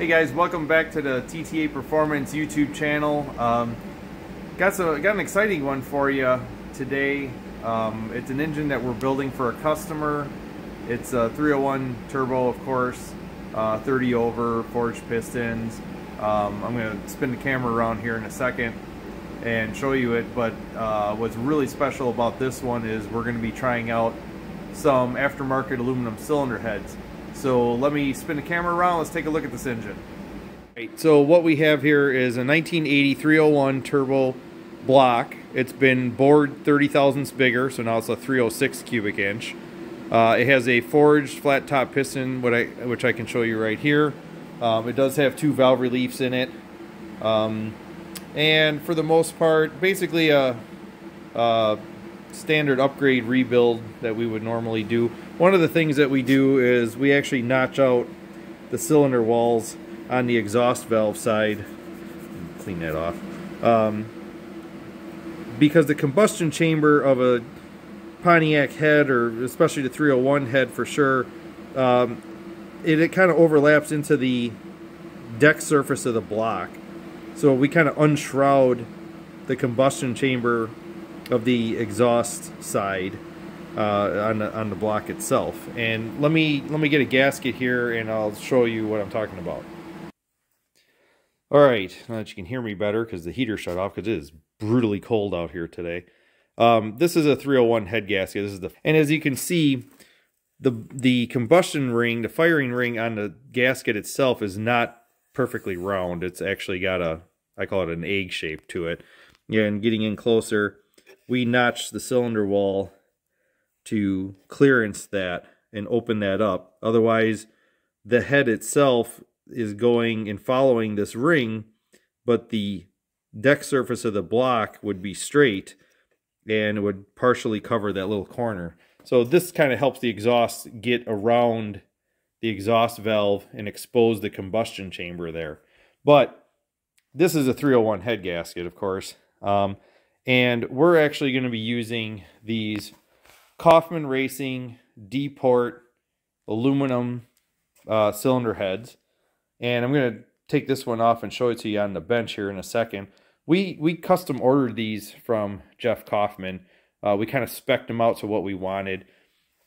Hey guys, welcome back to the TTA Performance YouTube channel. Got an exciting one for you today. It's an engine that we're building for a customer. It's a 301 turbo, of course, 30 over, forged pistons. I'm going to spin the camera around here in a second and show you it, but what's really special about this one is we're going to be trying out some aftermarket aluminum cylinder heads. So let me spin the camera around, let's take a look at this engine. Right, so what we have here is a 1980 301 turbo block. It's been bored 30 thousandths bigger, so now it's a 306 cubic inch. It has a forged flat top piston, which I can show you right here. It does have two valve reliefs in it. And for the most part, basically a standard upgrade rebuild that we would normally do. One of the things that we do is we actually notch out the cylinder walls on the exhaust valve side. Clean that off. Because the combustion chamber of a Pontiac head, or especially the 301 head for sure, it kind of overlaps into the deck surface of the block. So we kind of unshroud the combustion chamber of the exhaust side on the block itself. And let me get a gasket here and I'll show you what I'm talking about. All right, now that you can hear me better because the heater shut off because it is brutally cold out here today. This is a 301 head gasket. This is and as you can see, the combustion ring, the firing ring on the gasket itself is not perfectly round. It's actually got I call it an egg shape to it. Yeah, and getting in closer, we notch the cylinder wall to clearance that and open that up. Otherwise, the head itself is going and following this ring, but the deck surface of the block would be straight and it would partially cover that little corner. So this kind of helps the exhaust get around the exhaust valve and expose the combustion chamber there. But this is a 301 head gasket, of course. And we're actually going to be using these Kauffman Racing D-port aluminum cylinder heads. And I'm going to take this one off and show it to you on the bench here in a second. We custom ordered these from Jeff Kauffman. We kind of spec'd them out to what we wanted.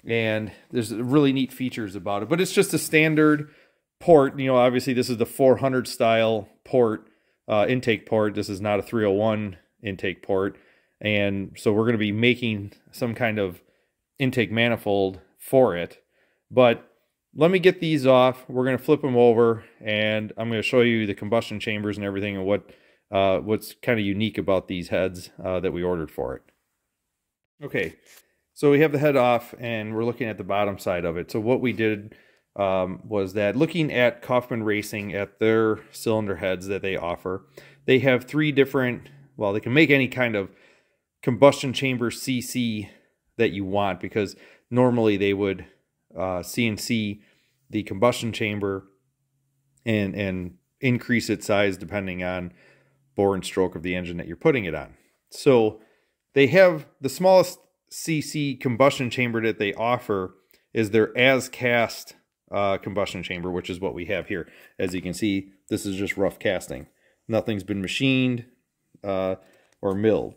And there's really neat features about it. But it's just a standard port. You know, obviously this is the 400 style port, intake port. This is not a 301 intake port, and so we're going to be making some kind of intake manifold for it. But let me get these off, we're going to flip them over, and I'm going to show you the combustion chambers and everything, and what's kind of unique about these heads that we ordered for it. Okay, so we have the head off and we're looking at the bottom side of it. So what we did was that, looking at Kauffman Racing, at their cylinder heads that they offer, they have three different, well, they can make any kind of combustion chamber CC that you want, because normally they would CNC the combustion chamber and increase its size depending on bore and stroke of the engine that you're putting it on. So they have the smallest CC combustion chamber that they offer is their as-cast combustion chamber, which is what we have here. As you can see, this is just rough casting. Nothing's been machined or milled.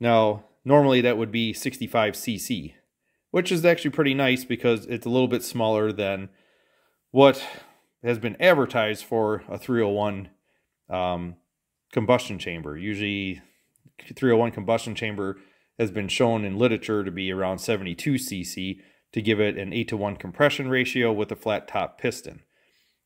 Now, normally that would be 65 cc, which is actually pretty nice because it's a little bit smaller than what has been advertised for a 301 combustion chamber. Usually 301 combustion chamber has been shown in literature to be around 72 cc to give it an 8-to-1 compression ratio with a flat top piston.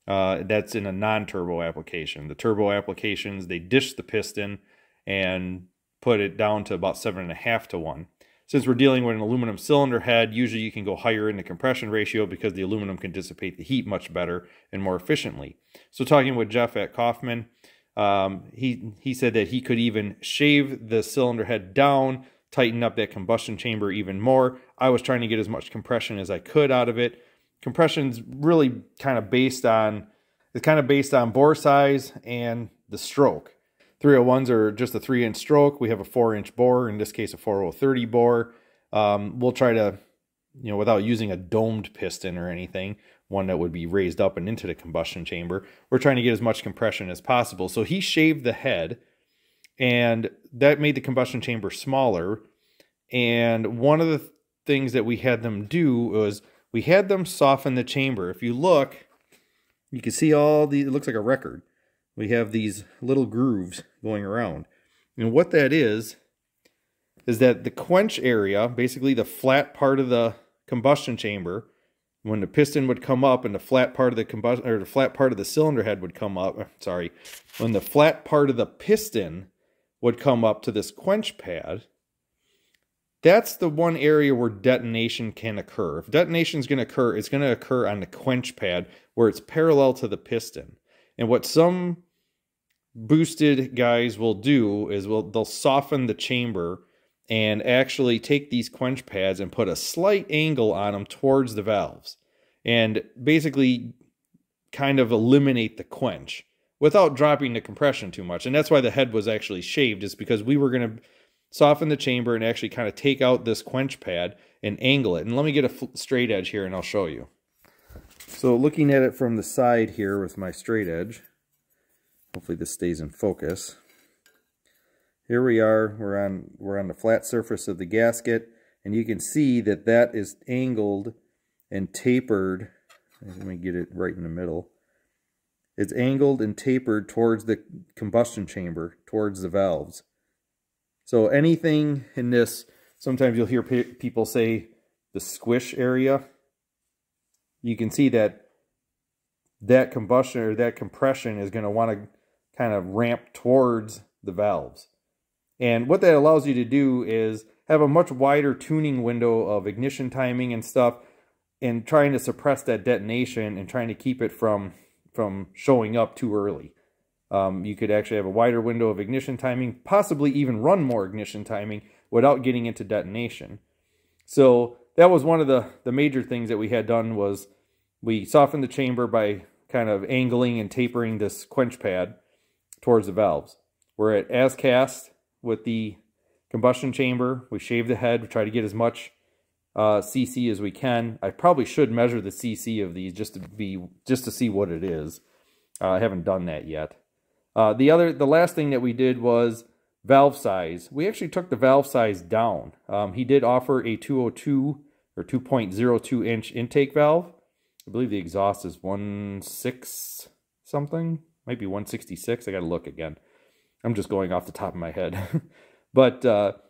That's in a non-turbo application. The turbo applications, they dish the piston and put it down to about 7.5 to 1. Since we're dealing with an aluminum cylinder head, usually you can go higher in the compression ratio because the aluminum can dissipate the heat much better and more efficiently. So talking with Jeff at Kauffman, he said that he could even shave the cylinder head down, tighten up that combustion chamber even more. I was trying to get as much compression as I could out of it. Compression's really kind of based on, bore size and the stroke. 301s are just a 3-inch stroke. We have a 4-inch bore, in this case a 4030 bore. We'll try to, without using a domed piston or anything, one that would be raised up and into the combustion chamber. We're trying to get as much compression as possible. So he shaved the head, and that made the combustion chamber smaller. And one of the things that we had them do was we had them soften the chamber. If you look, you can see all the, it looks like a record. We have these little grooves going around. And what that is that the quench area, basically the flat part of the combustion chamber, when the piston would come up and the flat part of the combustion, or the flat part of the cylinder head would come up, sorry, when the flat part of the piston would come up to this quench pad, that's the one area where detonation can occur. If detonation is going to occur, it's going to occur on the quench pad where it's parallel to the piston. And what some boosted guys will do is they'll soften the chamber and actually take these quench pads and put a slight angle on them towards the valves and basically kind of eliminate the quench without dropping the compression too much. And that's why the head was actually shaved, is because we were going to soften the chamber and actually kind of take out this quench pad and angle it. And let me get a straight edge here and I'll show you. So looking at it from the side here with my straight edge, hopefully this stays in focus. Here we are, we're on the flat surface of the gasket, and you can see that that is angled and tapered. Let me get it right in the middle. It's angled and tapered towards the combustion chamber, towards the valves. So anything in this, sometimes you'll hear people say the squish area. You can see that that combustion or that compression is going to want to kind of ramp towards the valves. And what that allows you to do is have a much wider tuning window of ignition timing and stuff, and trying to suppress that detonation and trying to keep it from showing up too early. You could actually have a wider window of ignition timing, possibly even run more ignition timing without getting into detonation. So that was one of the major things that we had done, was we softened the chamber by kind of angling and tapering this quench pad towards the valves. We're at as cast with the combustion chamber. We shave the head. We try to get as much CC as we can. I probably should measure the CC of these just to see what it is. I haven't done that yet. The last thing that we did was valve size. We actually took the valve size down. He did offer a 202 or 2.02 inch intake valve. I believe the exhaust is 1.6 something, might be 1.66. I got to look again. I'm just going off the top of my head. But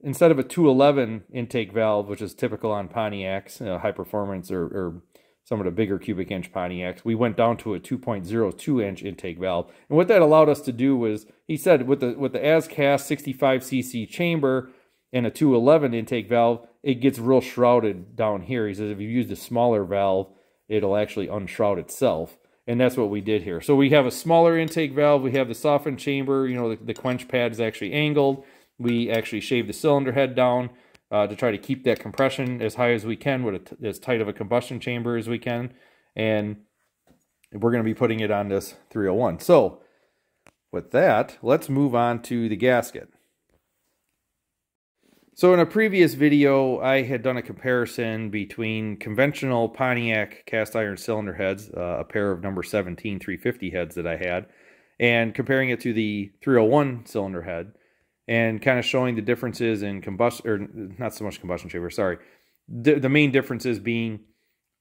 instead of a 211 intake valve, which is typical on Pontiacs, high performance or some of the bigger cubic inch Pontiacs, we went down to a 2.02 inch intake valve. And what that allowed us to do was, he said with the as-cast 65cc chamber and a 211 intake valve, it gets real shrouded down here. He says if you use a smaller valve, it'll actually unshroud itself. And that's what we did here. So we have a smaller intake valve. We have the softened chamber. You know, the quench pad is actually angled. We actually shaved the cylinder head down to try to keep that compression as high as we can with as tight of a combustion chamber as we can. And we're going to be putting it on this 301. So with that, let's move on to the gasket. So in a previous video, I had done a comparison between conventional Pontiac cast iron cylinder heads, a pair of number 17 350 heads that I had, and comparing it to the 301 cylinder head, and kind of showing the differences in combustion, or not so much combustion chamber, sorry. The main differences being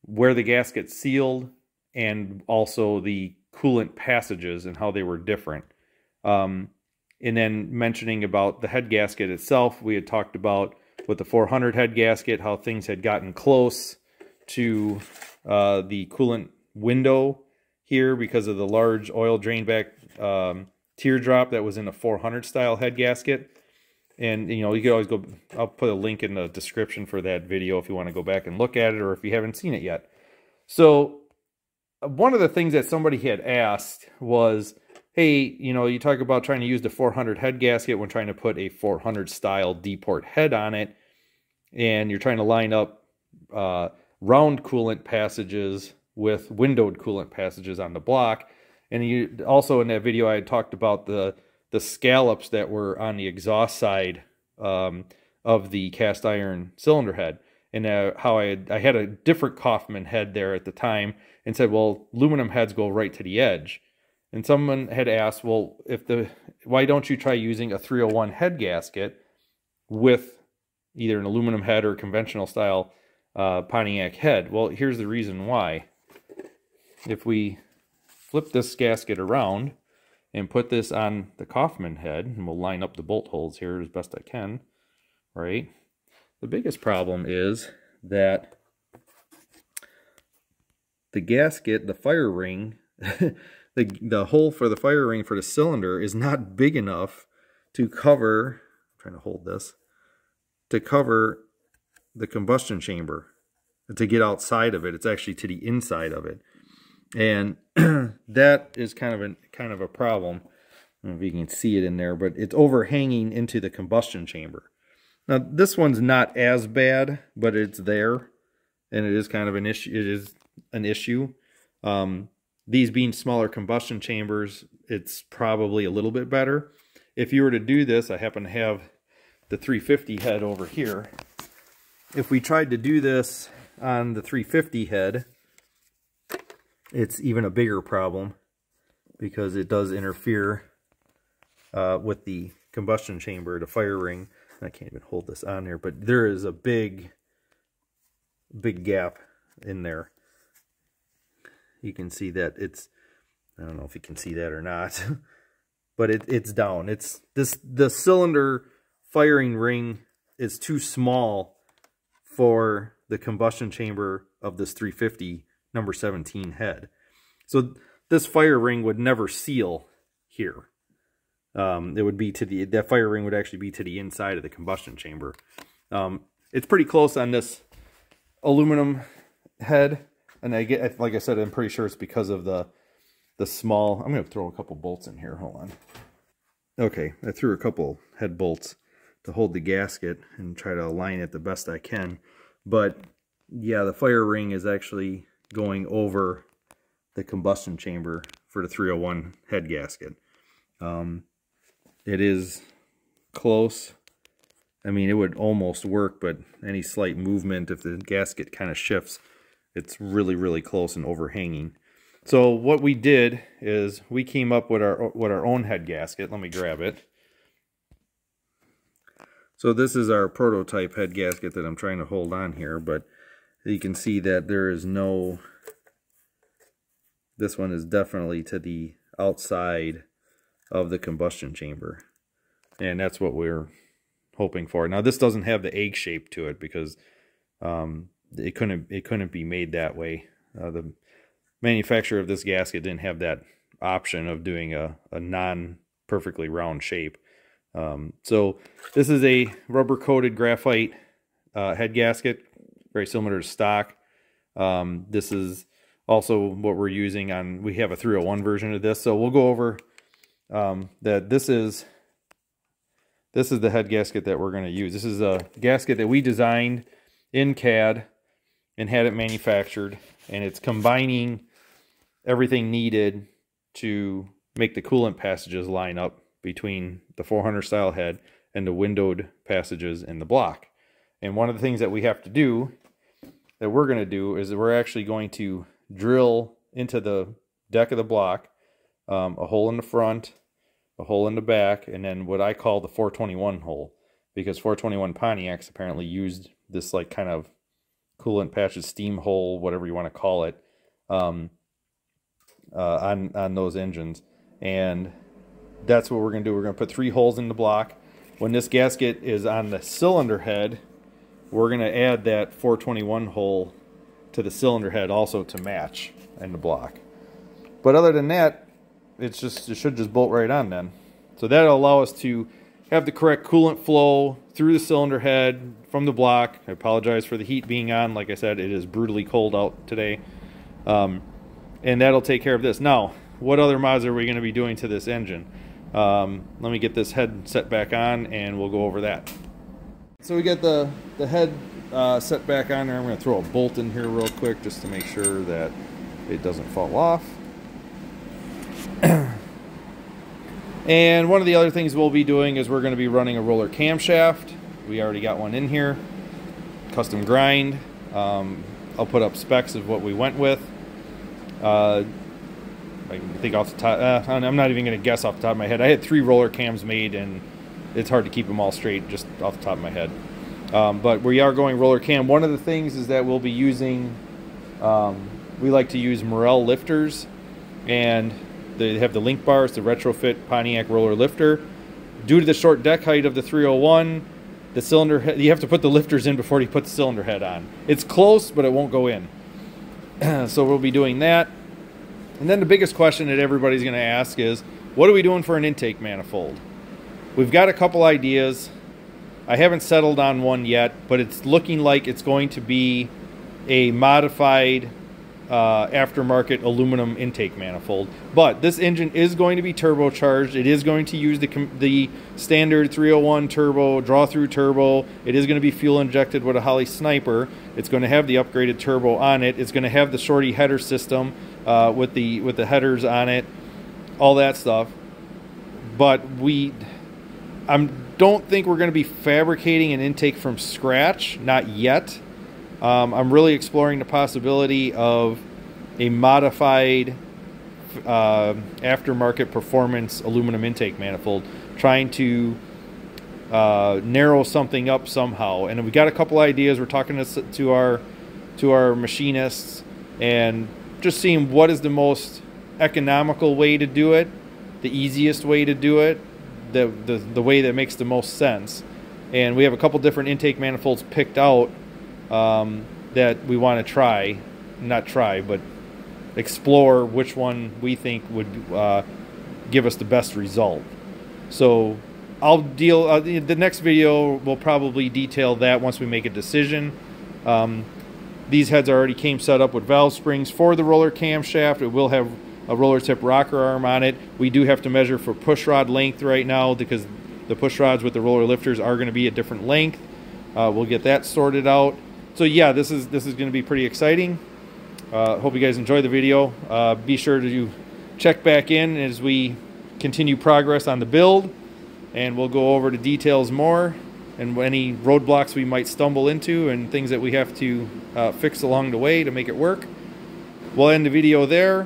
where the gasket's sealed and also the coolant passages and how they were different. And then mentioning about the head gasket itself, we had talked about with the 400 head gasket, how things had gotten close to the coolant window here because of the large oil drain back teardrop that was in a 400 style head gasket. And you know, you could always go, I'll put a link in the description for that video if you want to go back and look at it, or if you haven't seen it yet. So one of the things that somebody had asked was, hey, you know, you talk about trying to use the 400 head gasket when trying to put a 400 style D-port head on it, and you're trying to line up round coolant passages with windowed coolant passages on the block. And you also in that video I had talked about the scallops that were on the exhaust side of the cast iron cylinder head. and how I had a different Kauffman head there at the time and said, well, aluminum heads go right to the edge. And someone had asked, well, why don't you try using a 301 head gasket with either an aluminum head or conventional style Pontiac head? Well, here's the reason why. If we flip this gasket around and put this on the Kauffman head, and we'll line up the bolt holes here as best I can, right? The biggest problem is that the gasket, the fire ring, the hole for the fire ring for the cylinder is not big enough to cover, I'm trying to hold this, to cover the combustion chamber, to get outside of it. It's actually to the inside of it. And that is kind of a problem. I don't know if you can see it in there, but it's overhanging into the combustion chamber. Now this one's not as bad, but it's there, and it is kind of an issue. It is an issue. These being smaller combustion chambers, it's probably a little bit better. If you were to do this, I happen to have the 350 head over here. If we tried to do this on the 350 head, it's even a bigger problem because it does interfere with the combustion chamber, the fire ring. I can't even hold this on here, but there is a big gap in there. You can see that it's, I don't know if you can see that or not, but it's down. It's this, the cylinder firing ring is too small for the combustion chamber of this 350 number 17 head. So this fire ring would never seal here. It would be to the, that fire ring would actually be to the inside of the combustion chamber. It's pretty close on this aluminum head. And I get, like I said, I'm pretty sure it's because of the small, I'm going to throw a couple bolts in here. Hold on. Okay. I threw a couple head bolts to hold the gasket and try to align it the best I can. But yeah, the fire ring is actually going over the combustion chamber for the 301 head gasket. It is close. I mean, it would almost work, but any slight movement, if the gasket kind of shifts, it's really, really close and overhanging. So what we did is we came up with our own head gasket. Let me grab it. So this is our prototype head gasket that I'm trying to hold on here, but you can see that there is no, this one is definitely to the outside of the combustion chamber, and that's what we're hoping for. Now this doesn't have the egg shape to it because it couldn't be made that way. The manufacturer of this gasket didn't have that option of doing a non perfectly round shape. So this is a rubber coated graphite head gasket, very similar to stock. This is also what we're using on, we have a 301 version of this, so we'll go over that. This is the head gasket that we're going to use. This is a gasket that we designed in CAD and had it manufactured, and it's combining everything needed to make the coolant passages line up between the 400 style head and the windowed passages in the block. And one of the things that we have to do, that we're going to do, is that we're actually going to drill into the deck of the block a hole in the front, a hole in the back, and then what I call the 421 hole, because 421 Pontiacs apparently used this like kind of coolant patches, steam hole, whatever you want to call it, on those engines. And that's what we're going to do. We're going to put 3 holes in the block. When this gasket is on the cylinder head, we're going to add that 421 hole to the cylinder head also to match in the block. But other than that, it should just bolt right on then. So that'll allow us to have the correct coolant flow through the cylinder head from the block. I apologize for the heat being on. Like I said, it is brutally cold out today. And that'll take care of this. Now, what other mods are we going to be doing to this engine? Let me get this head set back on and we'll go over that. So we got the head set back on there. I'm going to throw a bolt in here real quick just to make sure that it doesn't fall off. And one of the other things we'll be doing is we're going to be running a roller camshaft. We already got one in here. custom grind. I'll put up specs of what we went with. I think off the top, I'm not even going to guess off the top of my head. I had 3 roller cams made, and it's hard to keep them all straight just off the top of my head. But we are going roller cam. One of the things is that we'll be using, we like to use Morrell lifters, and they have the link bars, the retrofit Pontiac roller lifter. Due to the short deck height of the 301, the cylinder head, you have to put the lifters in before you put the cylinder head on. It's close, but it won't go in. So we'll be doing that. And then the biggest question that everybody's going to ask is, what are we doing for an intake manifold? We've got a couple ideas. I haven't settled on one yet, but it's looking like it's going to be a modified aftermarket aluminum intake manifold. But this engine is going to be turbocharged. It is going to use the standard 301 turbo, draw-through turbo. It is going to be fuel-injected with a Holley Sniper. It's going to have the upgraded turbo on it. It's going to have the shorty header system with the headers on it, all that stuff. But I don't think we're going to be fabricating an intake from scratch, not yet. I'm really exploring the possibility of a modified aftermarket performance aluminum intake manifold, trying to narrow something up somehow. And we got a couple ideas. We're talking to our machinists and just seeing what is the most economical way to do it, the easiest way to do it, the way that makes the most sense. And we have a couple different intake manifolds picked out that we want to try, but explore which one we think would give us the best result. So I'll deal, the next video will probably detail that once we make a decision. These heads already came set up with valve springs for the roller camshaft. It will have a roller tip rocker arm on it. We do have to measure for push rod length right now because the push rods with the roller lifters are going to be a different length. We'll get that sorted out. So yeah, this is going to be pretty exciting. Hope you guys enjoy the video. Be sure to check back in as we continue progress on the build, and we'll go over the details more and any roadblocks we might stumble into and things that we have to fix along the way to make it work. We'll end the video there,